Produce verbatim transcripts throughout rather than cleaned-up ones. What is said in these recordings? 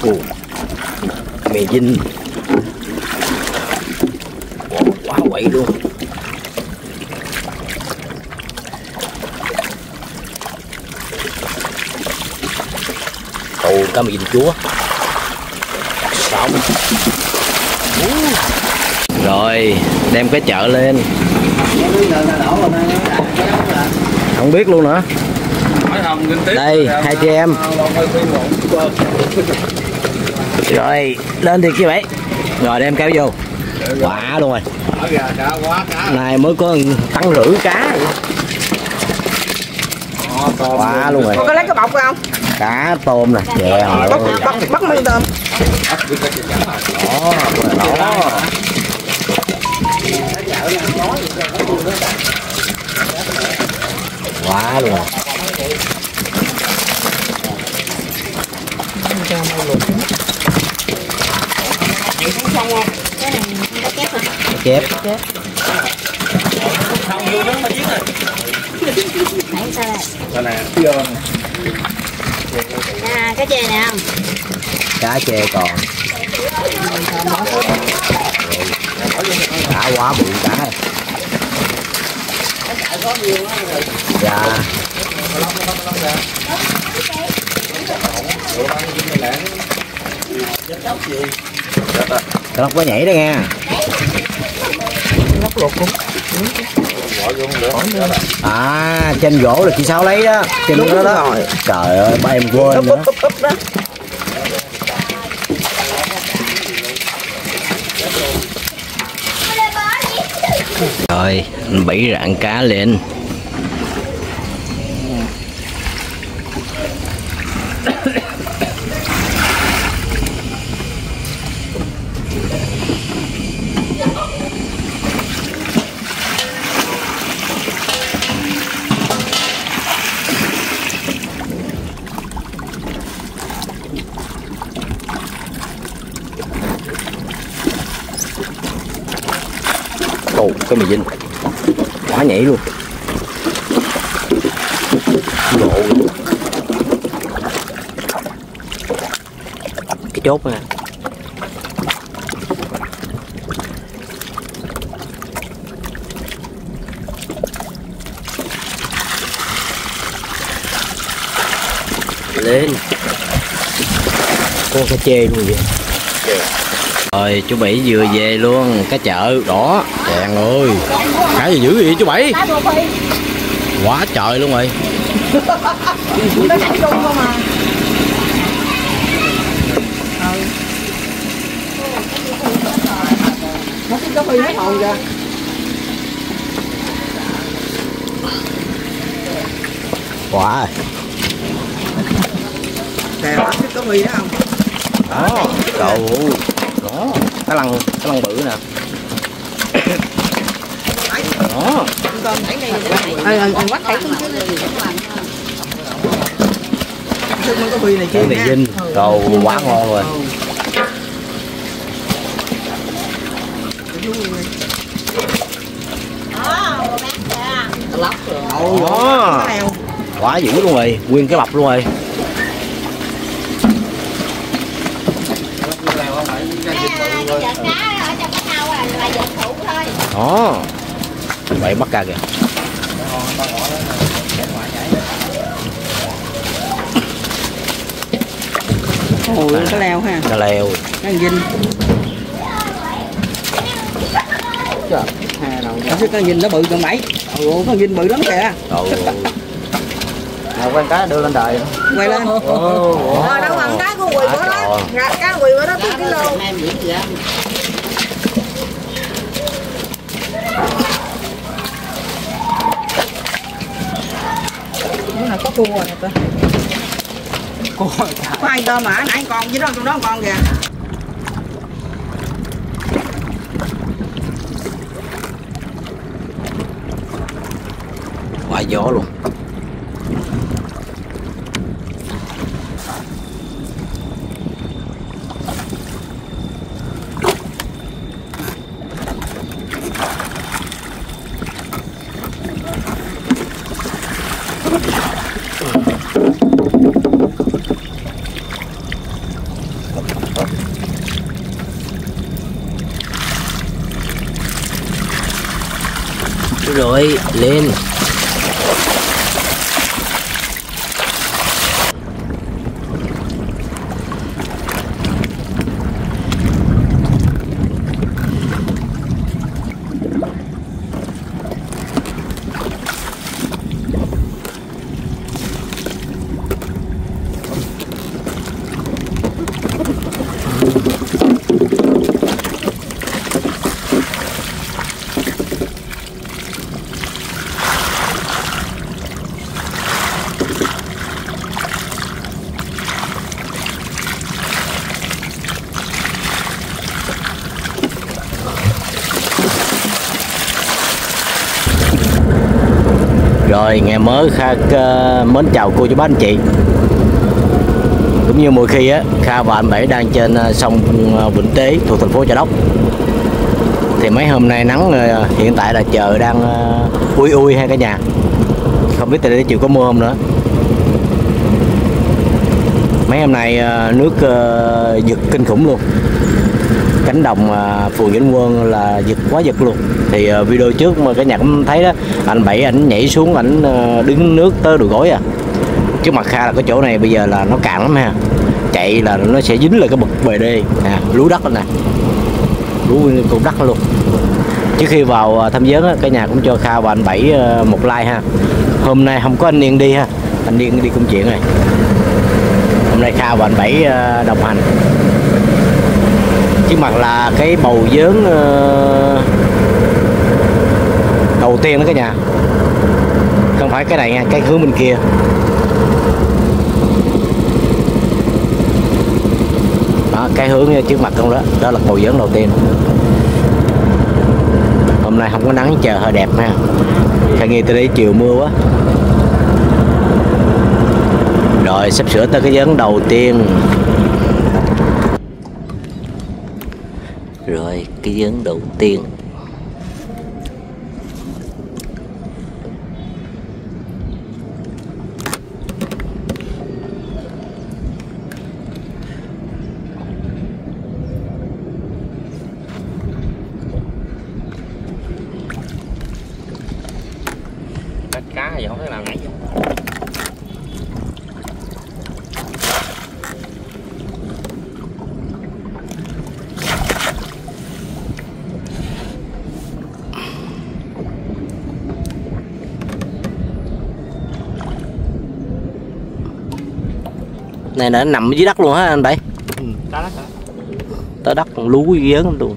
củ, mè dinh, quá quậy luôn. Cầu cá mè dinh chúa xong. Rồi đem cái chợ lên, không biết luôn nữa. Đây hai chị em rồi lên thì kia vậy, rồi đem kéo vô quả luôn rồi. Này mới có tăng rưỡi cá quả luôn rồi. Có lấy cái bọc không? Cá tôm nè, chè hồi bắt bắt bắt mấy tôm đó, đó. Quá luôn. Chép. À, cá chê nè không? Cá chê còn. Cá quá bự cá này. Dạ. Cá lóc có nhảy đó nha. À, trên gỗ là chị Sáu lấy đó, trên đúng đó đó. Rồi. Trời ơi, ba em quên úp, nữa. Úp, úp, úp đó. Rồi, bảy rạng cá lên. Ồ, cái mì dinh quá nhảy luôn. Cái chốt nè. Lên. Con cá chê luôn vậy. Rồi chú Bảy vừa về luôn cái chợ đó. Trời ơi, cá gì dữ vậy chú Bảy, quá trời luôn rồi. Quá wow. Đó cầu đó, cái lăng cái lăng bự nè. Đó. Cái mì dinh cầu quá ngon rồi. Đó. Quá dữ luôn rồi, nguyên cái bọc luôn rồi. Đó vậy bắt cá kìa. Ôi à, cá leo ha, cá leo, cá dinh. Trời, hà đầu chứ cá dinh nó bự con bảy. Ồ, cá dinh bự lắm kìa. Nào quay cá đưa lên đài. Quay lên. Ồ, đó bằng cá của quỳ của nó. Cá quỳ của nó bốn ký. Là có cua rồi nè, cua có hai tôm mà nãy con với đó trong đó con kìa. Quá gió luôn. rồi, lên. Rồi, ngày mới Kha uh, mến chào cô chú bác anh chị. Cũng như mỗi khi á, Kha và anh Bảy đang trên uh, sông Vĩnh Tế thuộc thành phố Chợ Đốc. Thì mấy hôm nay nắng uh, hiện tại là trời đang uh, ui ui hay cả nhà. Không biết từ đây chiều có mưa không nữa. Mấy hôm nay uh, nước uh, giật kinh khủng luôn. Cánh đồng uh, phường Vĩnh Quân là giật quá giật luôn. Thì uh, video trước mà cả nhà cũng thấy đó, anh Bảy ảnh nhảy xuống, ảnh uh, đứng nước tới đùi gối à. Chứ mặt Kha là cái chỗ này bây giờ là nó cạn lắm ha, chạy là nó sẽ dính lại cái bậc bề đê nè, lúa đất nè, lúa cục đất luôn. Trước khi vào tham vấn á, cả nhà cũng cho Kha và anh Bảy uh, một like ha. Hôm nay không có anh Niên đi ha, anh Niên đi công chuyện này. Hôm nay Kha và anh Bảy uh, đồng hành. Trước mặt là cái bầu vớn uh, đầu tiên đó cả nhà, không phải cái này nha, cái hướng bên kia. Đó, cái hướng trước mặt không đó, đó là bầu vớn đầu tiên. Hôm nay không có nắng, trời hơi đẹp ha. Khả nghi từ đây chiều mưa quá. Rồi sắp sửa tới cái vớn đầu tiên. Rồi cái vớn đầu tiên. Cá thì không thể nào nãy vô. Này nó nằm dưới đất luôn hả anh Bảy? Ừ, tới đất hả? Tới đất còn lú vớn luôn.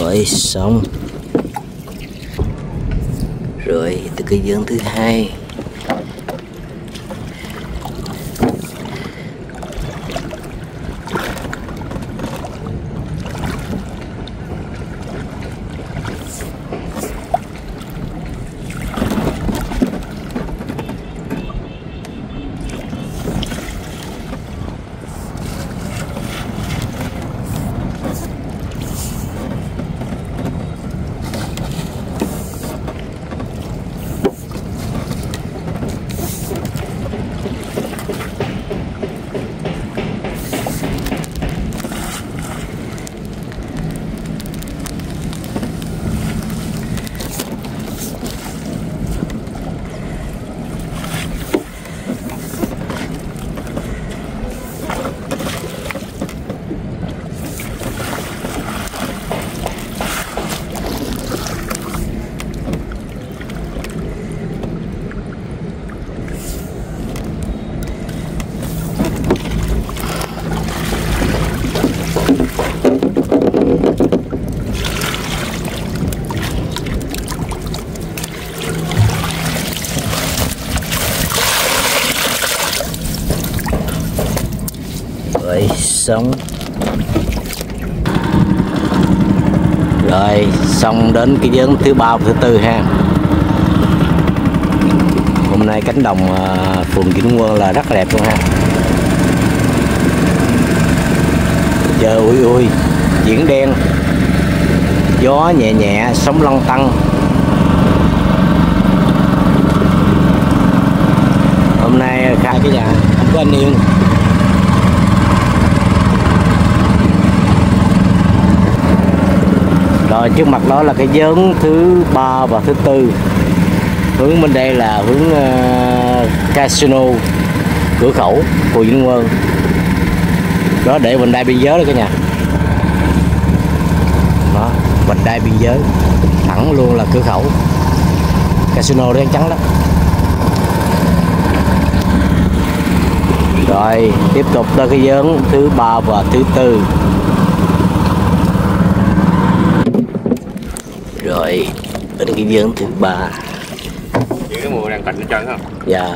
Rồi xong. Rồi từ cái vớn thứ hai. xuống. Rồi xong đến cái vớn thứ ba thứ tư ha. Hôm nay cánh đồng phường Vĩnh Quân là rất là đẹp luôn ha. Trời ui ui, diễn đen, gió nhẹ nhẹ, sóng lăn tăn. Hôm nay khai cái nhà không có anh Yên. Rồi trước mặt đó là cái vớn thứ ba và thứ tư. Hướng bên đây là hướng uh, casino cửa khẩu của Vĩnh Quân. Đó để vành đai biên giới đó cả nhà. Đó, vành đai biên giới thẳng luôn là cửa khẩu casino đen trắng đó. Rồi tiếp tục tới cái vớn thứ ba và thứ tư. Rồi đến cái vớn thứ ba. Những cái mùa đang tạnh hết trơn không? Dạ.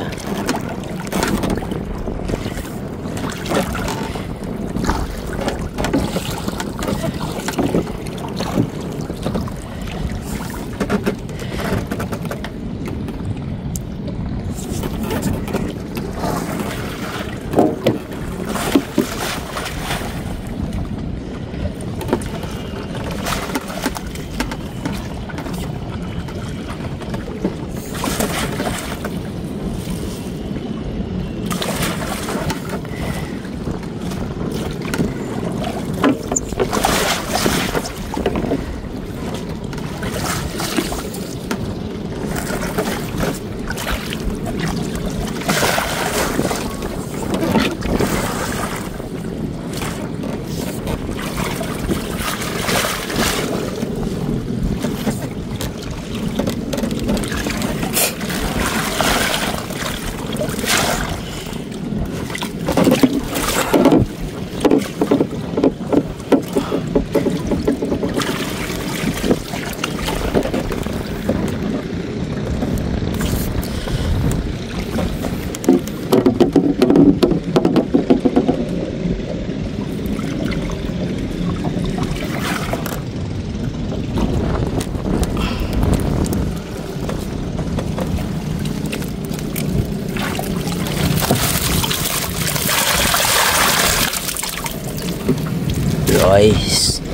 Rồi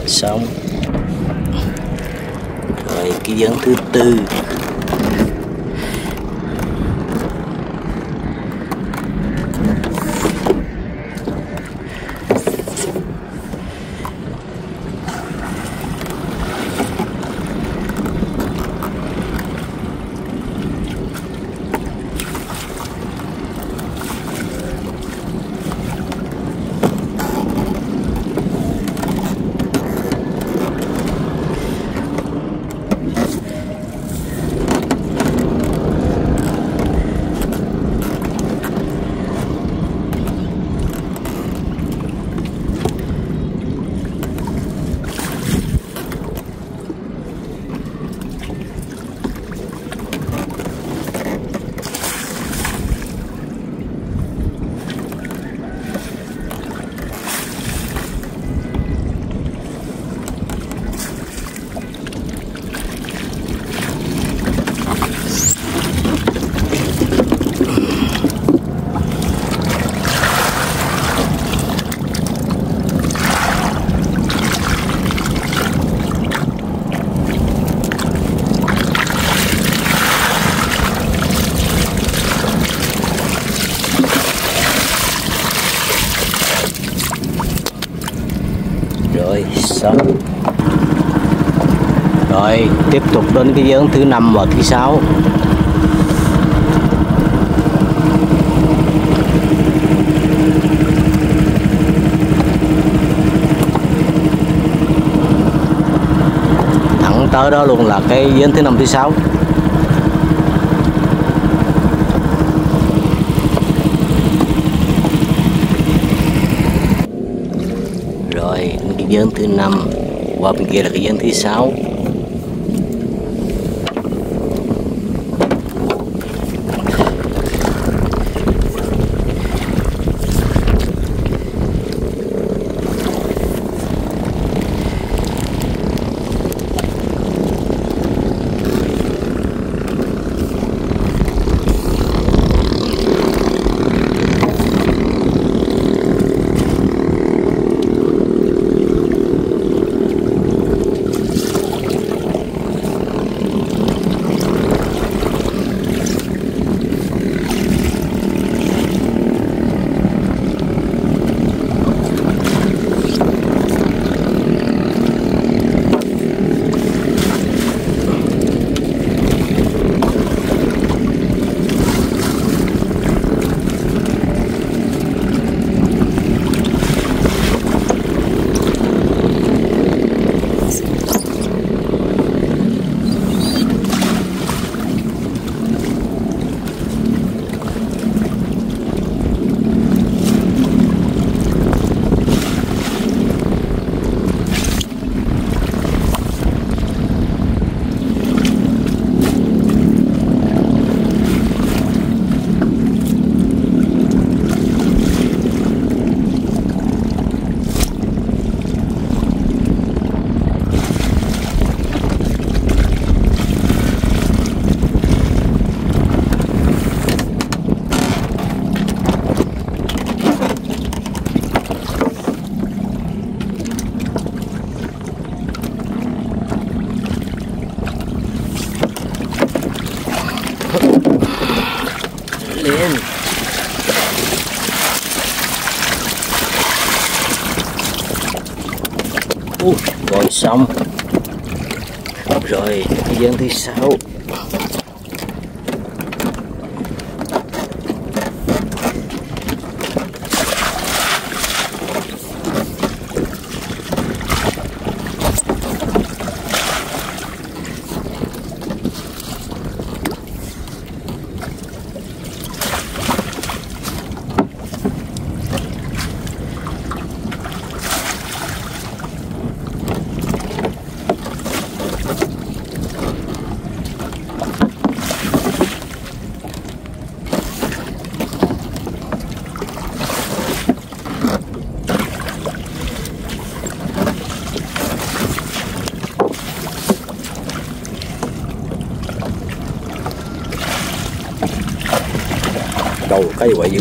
xong. Rồi cái vớn thứ tư. Rồi tiếp tục đến cái vớn thứ năm và thứ sáu. Thẳng tới đó luôn là cái vớn thứ năm thứ sáu. Rồi cái vớn thứ năm qua bên kia là cái vớn thứ sáu. in. Uh, rồi xong. Rồi, dân thứ sáu. Đầu cây quả dữ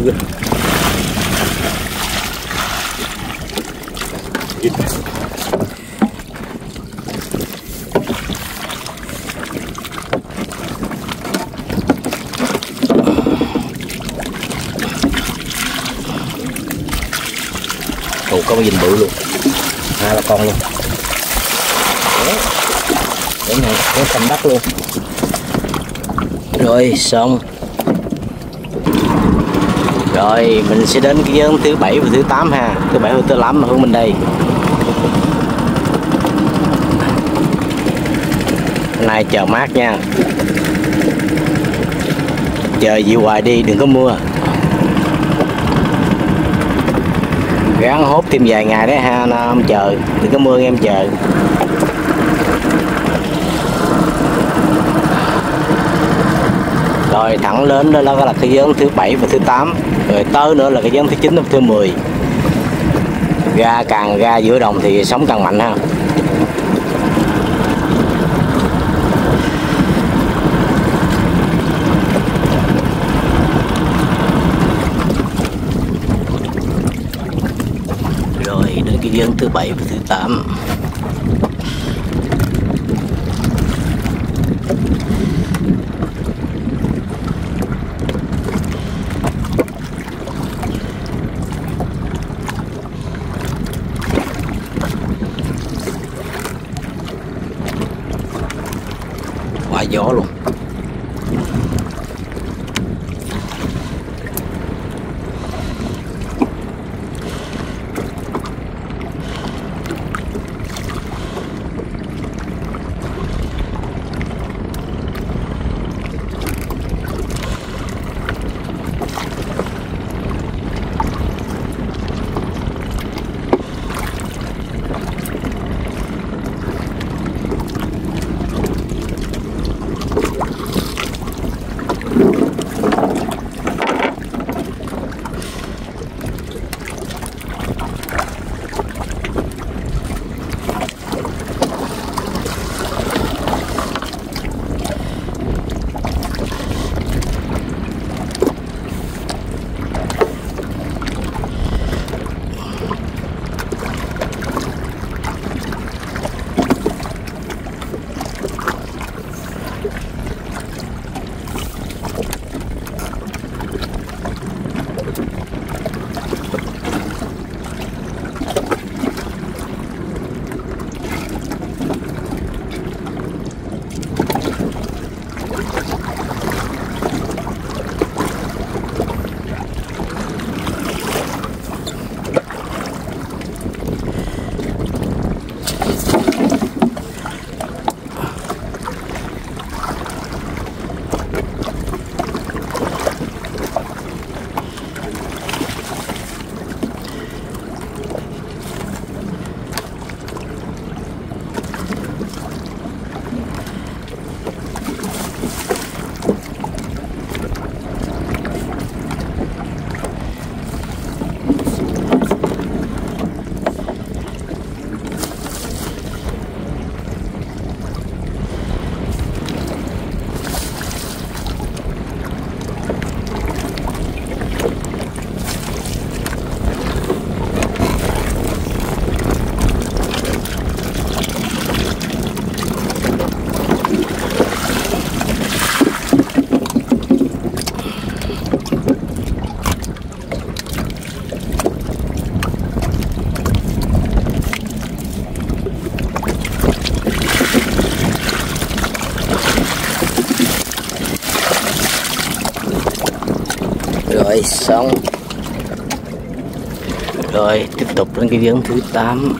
tụ có dình bự luôn, hai ba con luôn, để này nó cầm đất luôn. Rồi xong. Rồi mình sẽ đến cái nhóm thứ bảy và thứ tám ha, thứ bảy và thứ tám là hướng bên đây. Hôm nay trời mát nha, trời dịu hoài đi, đừng có mưa, ráng hốt thêm vài ngày đấy ha, nó không trời, đừng có mưa em trời. Rồi thẳng lên đó là cái nhóm thứ bảy và thứ tám, rồi tới nữa là cái nhóm thứ chín và thứ mười. Ra càng ra giữa đồng thì sóng càng mạnh ha. Rồi đến cái nhóm thứ bảy và thứ tám. Gió luôn. Rồi xong. Rồi tiếp tục đến cái giếng thứ tám.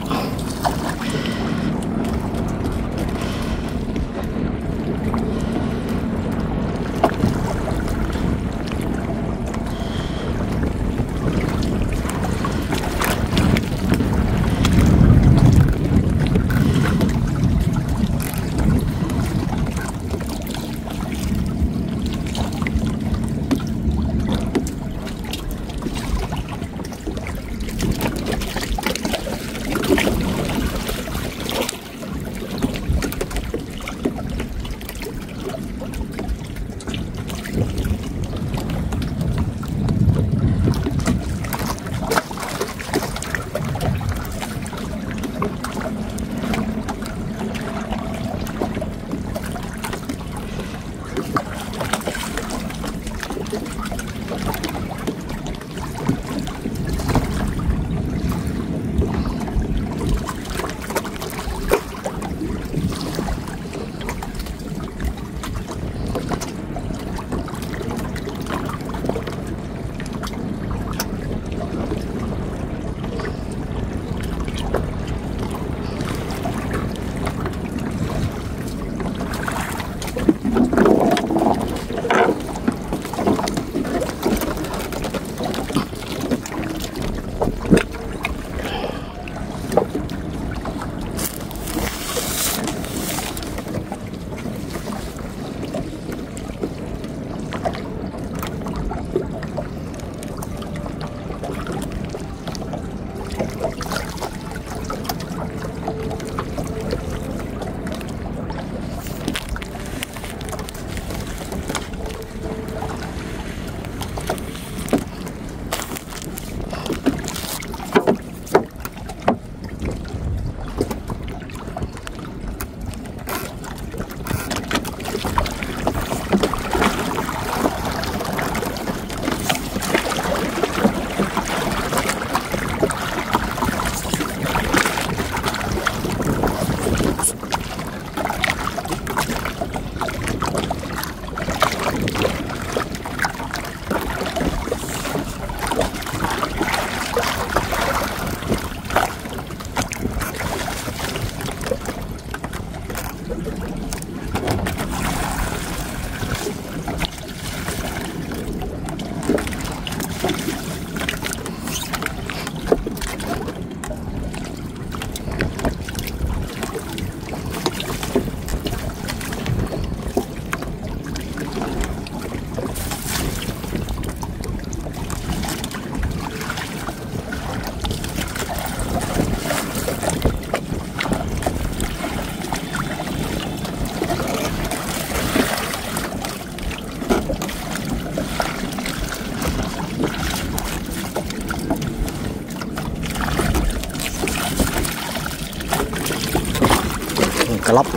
Cá lóc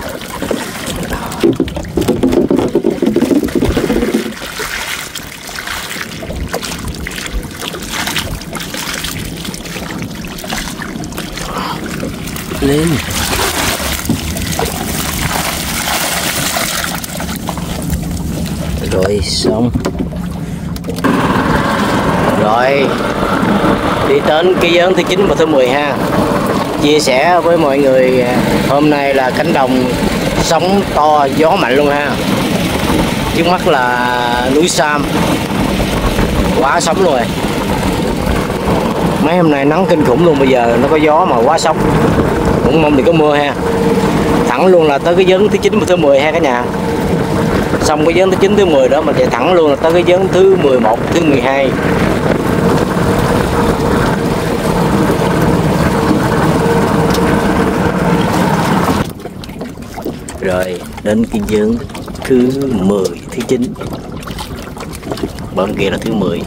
lên rồi xong. Rồi đi đến cái giếng thứ chín và thứ mười ha. Chia sẻ với mọi người hôm nay là cánh đồng sóng to gió mạnh luôn ha. Trước mắt là núi Sam, quá sóng luôn rồi. Mấy hôm nay nắng kinh khủng luôn, bây giờ nó có gió mà quá sóng. Cũng mong đừng có mưa ha. Thẳng luôn là tới cái giếng thứ chín và thứ mười ha cả nhà. Xong cái giếng thứ chín thứ mười đó mình chạy thẳng luôn là tới cái giếng thứ mười một, thứ mười hai. Rồi đến cái giếng thứ mười, thứ chín. Bên kia là thứ mười.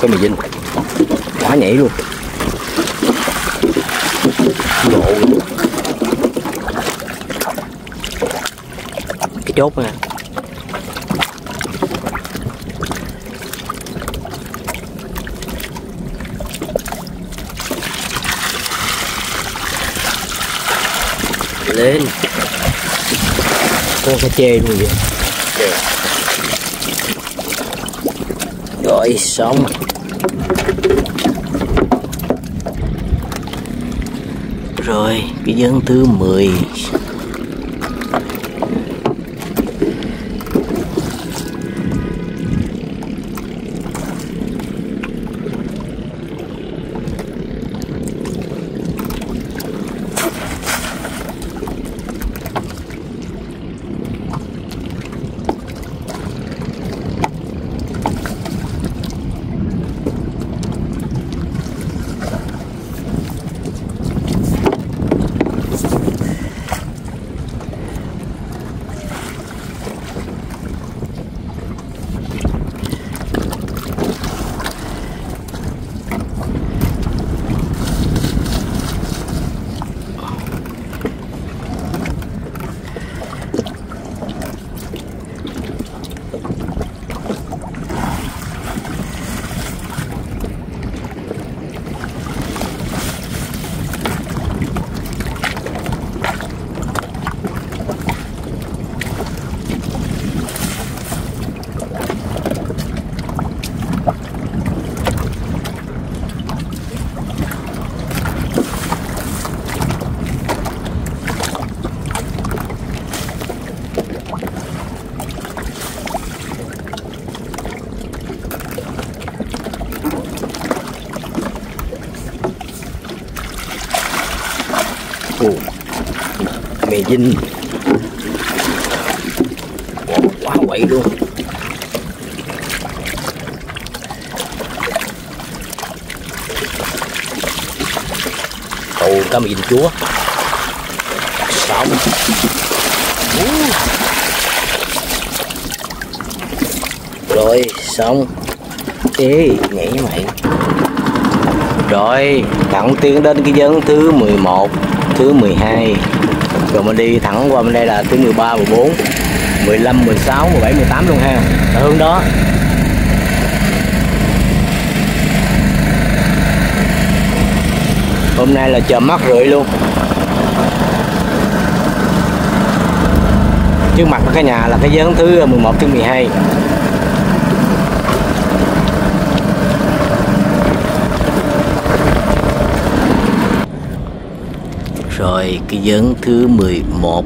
có mì Vinh, quá nhảy luôn. Cái chốt nha. Lên con cá chê luôn vậy. Rồi xong. Rồi cái dân thứ mười. Mì Vinh quá quậy luôn. Ồ, cá mì Vinh chúa xong. Rồi xong. Ê nhảy mày. Rồi thẳng tiến đến cái ván thứ mười một, thứ mười hai. Rồi mình đi thẳng qua bên đây là thứ mười ba, mười bốn, mười lăm, mười sáu, mười bảy, mười tám luôn ha. Ở hướng đó. Hôm nay là chờ mắt rượi luôn. Trước mặt của cái nhà là cái ván thứ mười một, thứ mười hai. Rồi cái ván thứ mười một.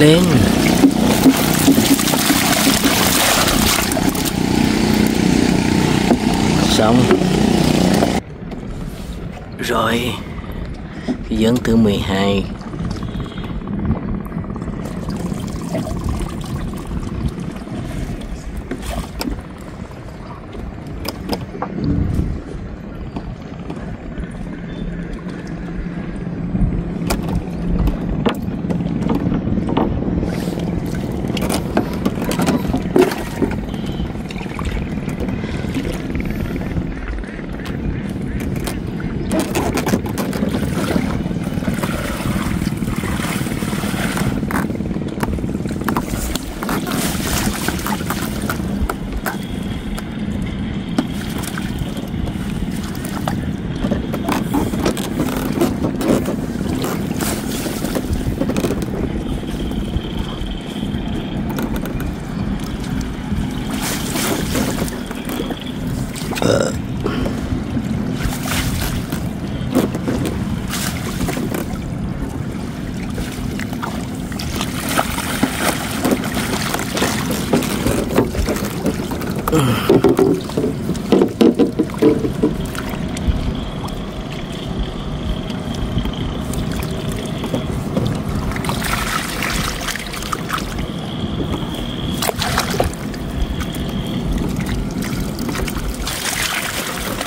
Lên xong. Rồi ván thứ mười hai.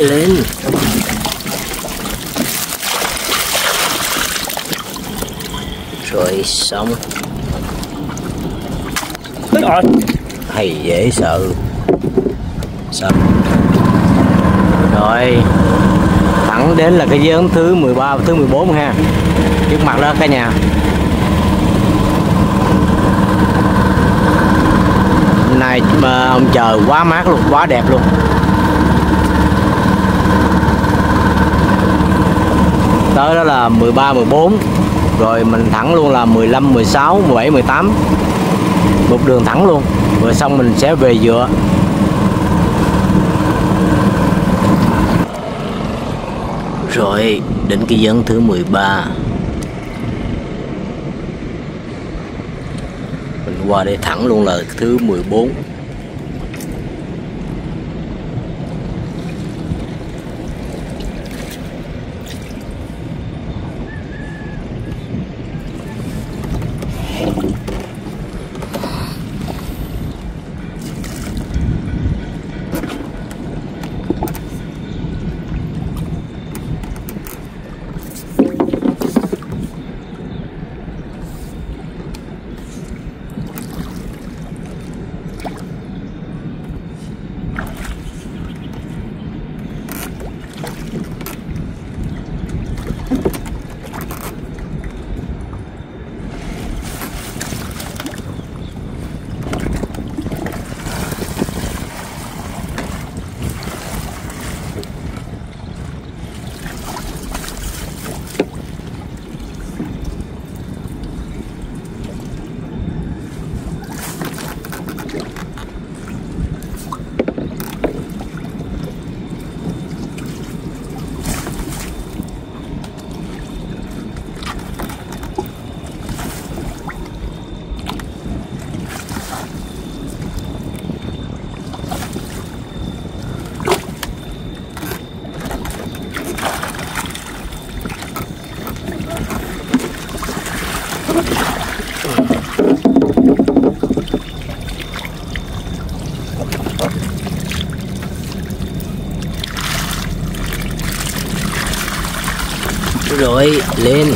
lên. Rồi xong. Hay dễ sợ. Sợ. Rồi. Thẳng đến là cái giếng thứ mười ba và thứ mười bốn ha. Trước mặt đó cả nhà. Hôm nay mà ông trời quá mát luôn, quá đẹp luôn. Tới đó là mười ba, mười bốn. Rồi mình thẳng luôn là mười lăm, mười sáu, mười bảy, mười tám. Một đường thẳng luôn. Rồi xong mình sẽ về dựa. Rồi đến cái giếng thứ mười ba. Mình qua đây thẳng luôn là thứ mười bốn. Rồi lên.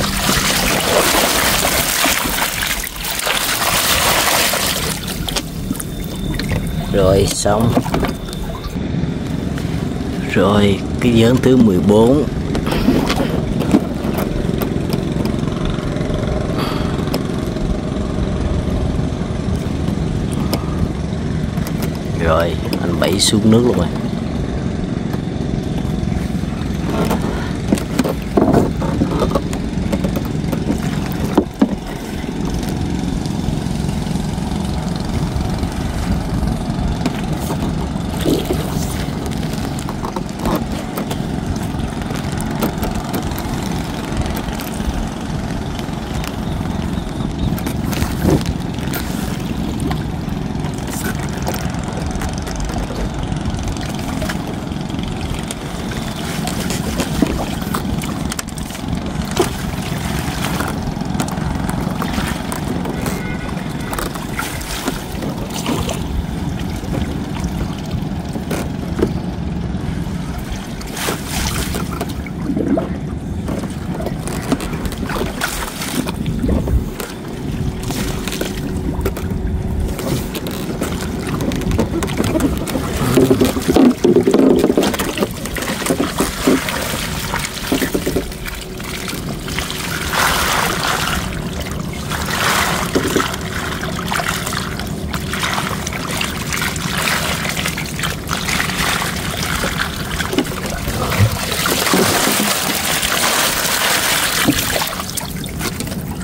Rồi xong. Rồi cái giếng thứ mười bốn. Rồi anh Bảy xuống nước luôn rồi.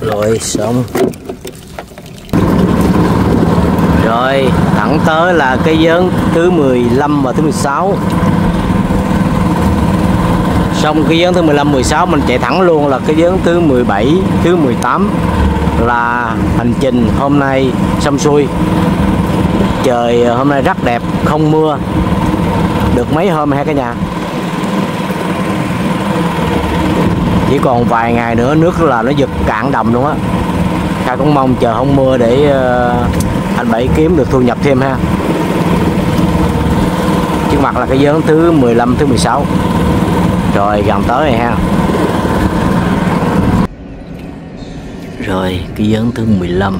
Rồi xong. Rồi thẳng tới là cái giếng thứ mười lăm và thứ mười sáu. Xong cái giếng thứ mười lăm, mười sáu mình chạy thẳng luôn là cái giếng thứ mười bảy, thứ mười tám. Là hành trình hôm nay xong xuôi. Trời hôm nay rất đẹp, không mưa. được mấy hôm ha cả nhà. Chỉ còn vài ngày nữa nước là nó giật cạn đầm luôn á. Khai cũng mong chờ không mưa để anh Bảy kiếm được thu nhập thêm ha. Trước mặt là cái vớn thứ mười lăm, thứ mười sáu. Rồi gần tới này ha. Rồi cái vớn thứ mười lăm.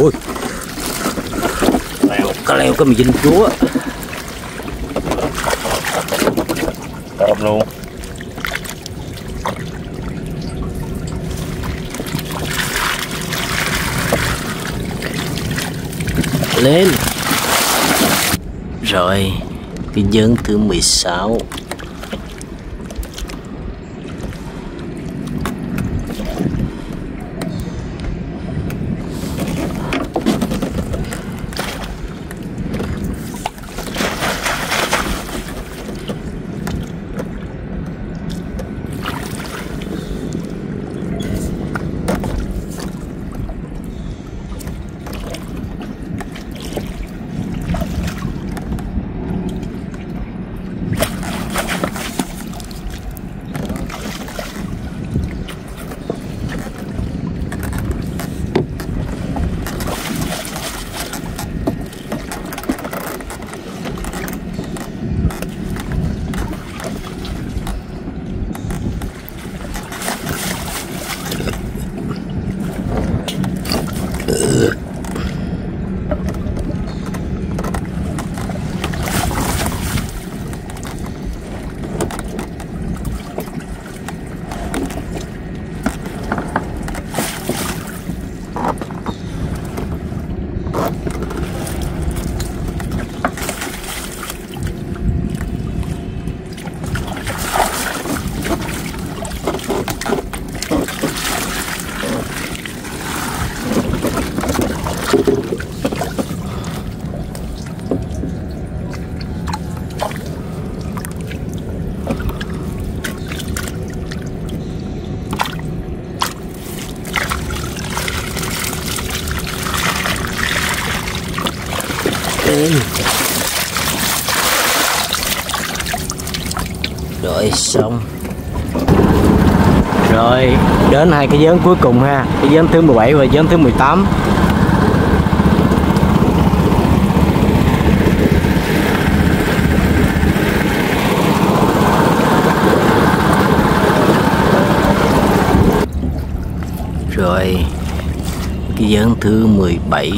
Ôi, leo, cái leo cái mì dính chúa đẹp luôn. Lên. Rồi, cái vớn thứ mười sáu. Rồi xong. Rồi đến hai cái vớn cuối cùng ha, cái vớn thứ mười bảy và vớn thứ mười tám. Rồi cái vớn thứ mười bảy.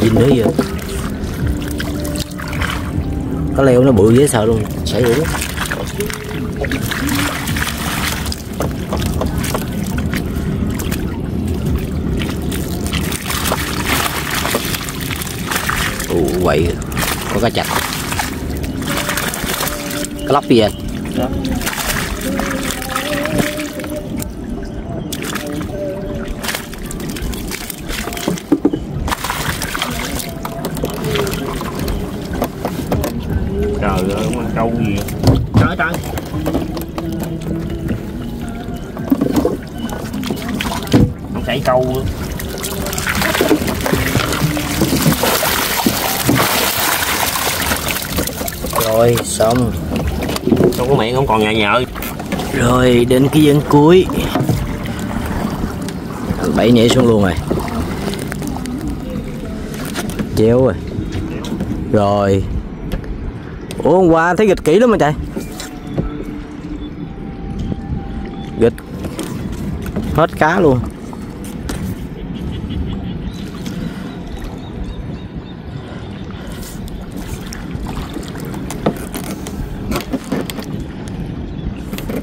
mày dinh nữa vậy. Cá leo nó bự dễ sợ luôn, sảy rủ. Ủa vậy có cá chạch. Cá lóc gì vậy? Đó. Trời ơi, con trâu gì vậy? Trời trời. Không xảy câu nữa. Rồi, xong. Xong có miệng không còn nhờ nhợ. Rồi, đến cái ván cuối. Thằng Bảy nhảy xuống luôn rồi. Chéo rồi. Rồi. Ủa hôm qua thấy gịch kỹ lắm mà trời. Gịch hết cá luôn.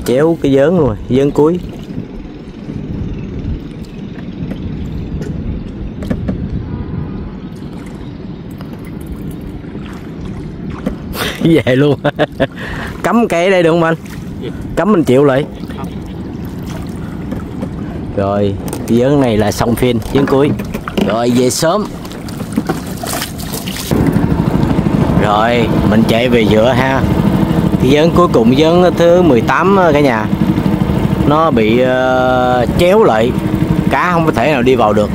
Chéo cái vớn luôn rồi, vớn cuối. Về luôn. Cấm cây ở đây được không anh? Cấm mình chịu lại. Rồi cái vớn này là xong phim, vớn cuối. Rồi về sớm. Rồi mình chạy về giữa ha. Cái vớn cuối cùng, vớn thứ mười tám cả nhà, nó bị uh, chéo lại, cá không có thể nào đi vào được,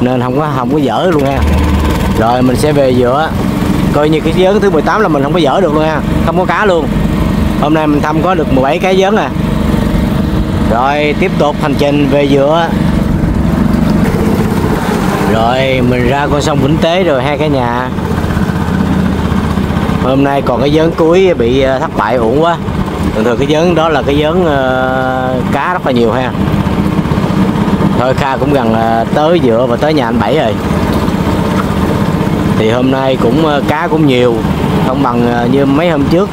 nên không có không có dở luôn ha. Rồi mình sẽ về giữa. Coi như cái vớn thứ mười tám là mình không có dở được luôn ha, không có cá luôn. Hôm nay mình thăm có được mười bảy cái vớn à. Rồi tiếp tục hành trình về giữa. Rồi mình ra con sông Vĩnh Tế rồi hai cái nhà. Hôm nay còn cái vớn cuối bị thất bại, uổng quá. Thường thường cái vớn đó là cái vớn uh, cá rất là nhiều ha. Thôi Kha cũng gần là tới giữa và tới nhà anh Bảy rồi. Thì hôm nay cũng cá cũng nhiều, không bằng như mấy hôm trước.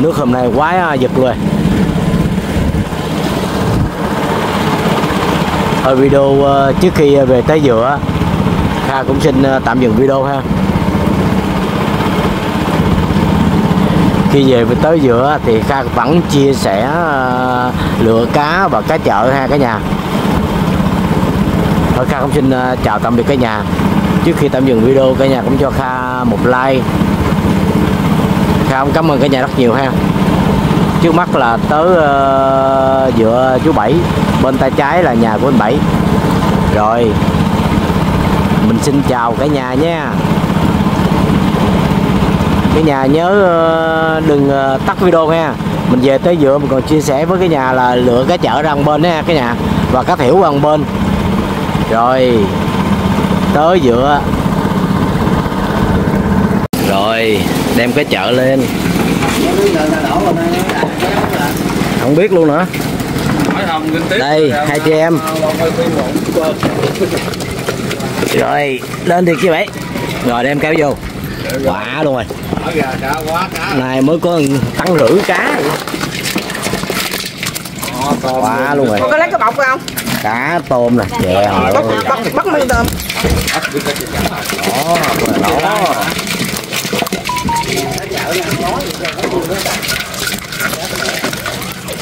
Nước hôm nay quá giật rồi. Ở video trước khi về tới giữa, Kha cũng xin tạm dừng video ha. Khi về tới giữa thì Kha vẫn chia sẻ lựa cá và cá chợ ha cả nhà. Thôi Kha cũng xin chào tạm biệt cả nhà. Trước khi tạm dừng video, cả nhà cũng cho Kha một like. Kha cũng cảm ơn cả nhà rất nhiều ha. Trước mắt là tới uh, giữa chú Bảy, bên tay trái là nhà của anh Bảy. Rồi mình xin chào cả nhà nha. Cả nhà nhớ uh, đừng uh, tắt video nha. Mình về tới giữa mình còn chia sẻ với cái nhà là lựa cá chợ ra bên đó nha cả nhà, và cá thiểu ra bên. Rồi tới giữa. Rồi đem cái chợ lên. Không biết luôn nữa. Đây hai chị em. Rồi lên thì kia vậy. Rồi đem kéo vô. Quả luôn rồi. Này mới có tăng rưỡi cá. Quả luôn rồi. Có lấy cái bọc không? Cá tôm nè, chè hồi bắt bắt bắt mấy tôm. Đó, đó.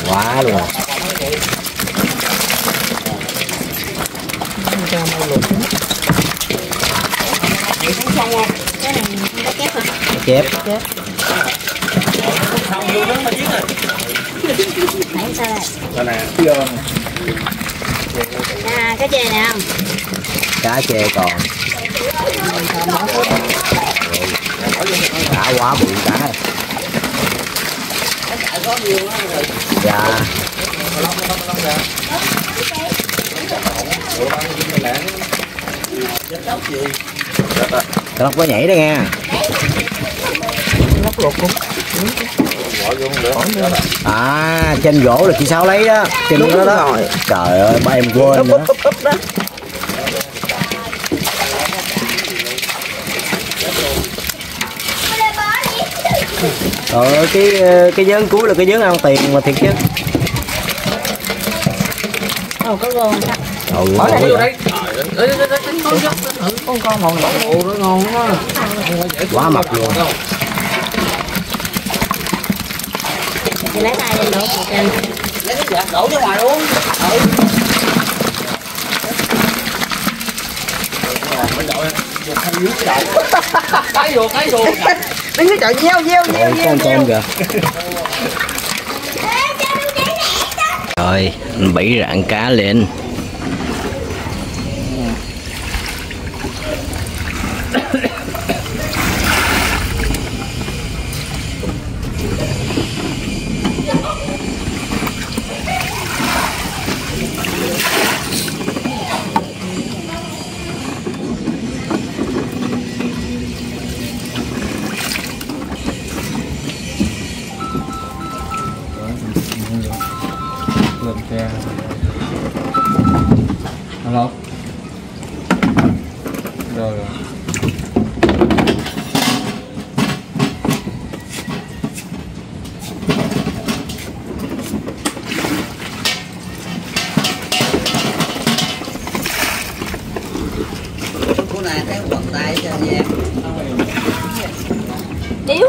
Quá luôn. Chép. À, cá chè nè, không cá chè còn cá quá bự cá này. Dạ cá lóc có nhảy đó nghe, lóc luộc cũng À, trên gỗ là chị Sáu lấy đó, trên đúng đó đó. Rồi. Trời ơi, ba em quên úp, nữa. Úp, úp, úp đó. Ờ, cái cái giớn cuối là cái giớn ăn tiền mà thiệt chứ. Đâu có ngon ta. Trời ơi. Bỏ lại vô đây. Trời ơi, con con ngon ngon quá. Quá mập luôn. Lấy tay lên đổ một cái. Lấy cái dẹp đổ ra ngoài luôn. Ừ. Mới đổ vô cái dưới cái đầu. Cái vô cái vô. Đứng cái trời gieo gieo gieo gieo. Con con kìa. Rồi, anh bẫy rạn cá lên. Hello. Rồi rồi. Cô này cái quần tay cho nhé. Điếu rồi.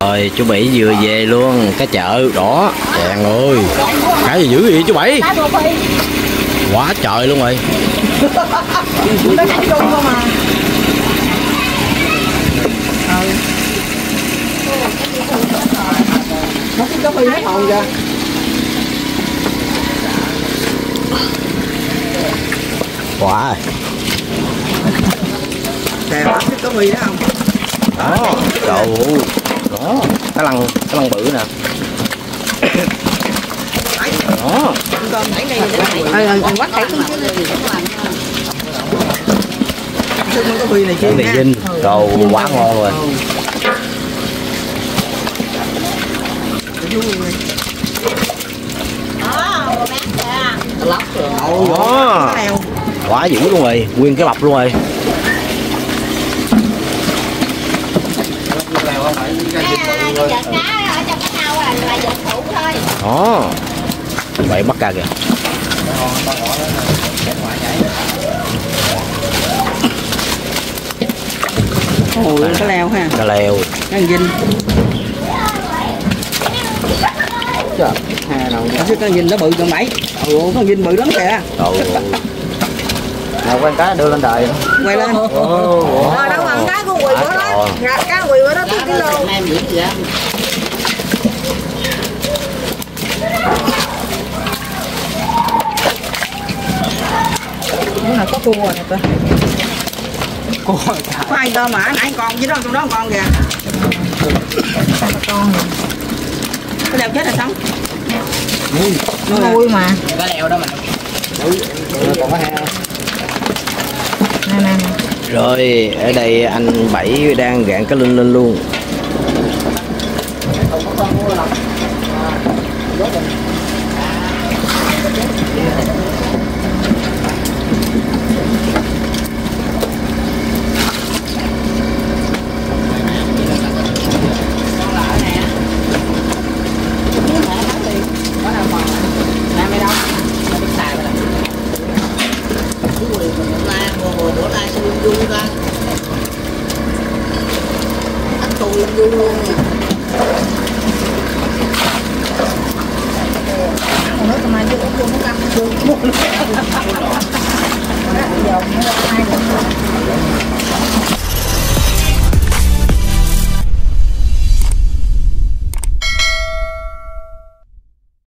Rồi chú Bảy vừa về luôn cái chợ đó. Chàng ơi, cá gì dữ vậy chú Bảy, quá trời luôn rồi. Quá trời ơi, có mì đó không? Đó, trời đó, cái lăng, cái lăng bự nè. Đó. Con nãy đây ăn quá thấy luôn. Cái mì này chứ. Mì Vinh, trời quá ngon rồi. Đó. Quá dữ luôn rồi, nguyên cái bọc luôn rồi. Đó, vậy bắt cá kìa. Ôi, cá leo ha. Cá leo. Cá Vinh. Trời, hà nào chứ cá Vinh nó bự con bảy. Trời ơi, con Vinh bự lắm kìa. Nào quay cá đưa lên trời. Quay lên. Ờ đâu bằng cá của quỳ của nó. Ngạt cá quỳ của nó tới ký lô. Nó là có cua rồi nè. Cua có hai tôm mà nãy con với đó trong đó con kìa. Con. Cái leo chết là sống. Nuôi mà. Cái leo đó mà. Còn có heo. Rồi ở đây anh Bảy đang gạn cá linh lên luôn. Hãy subscribe cho kênh Ghiền Mì Gõ để không bỏ lỡ những video hấp dẫn.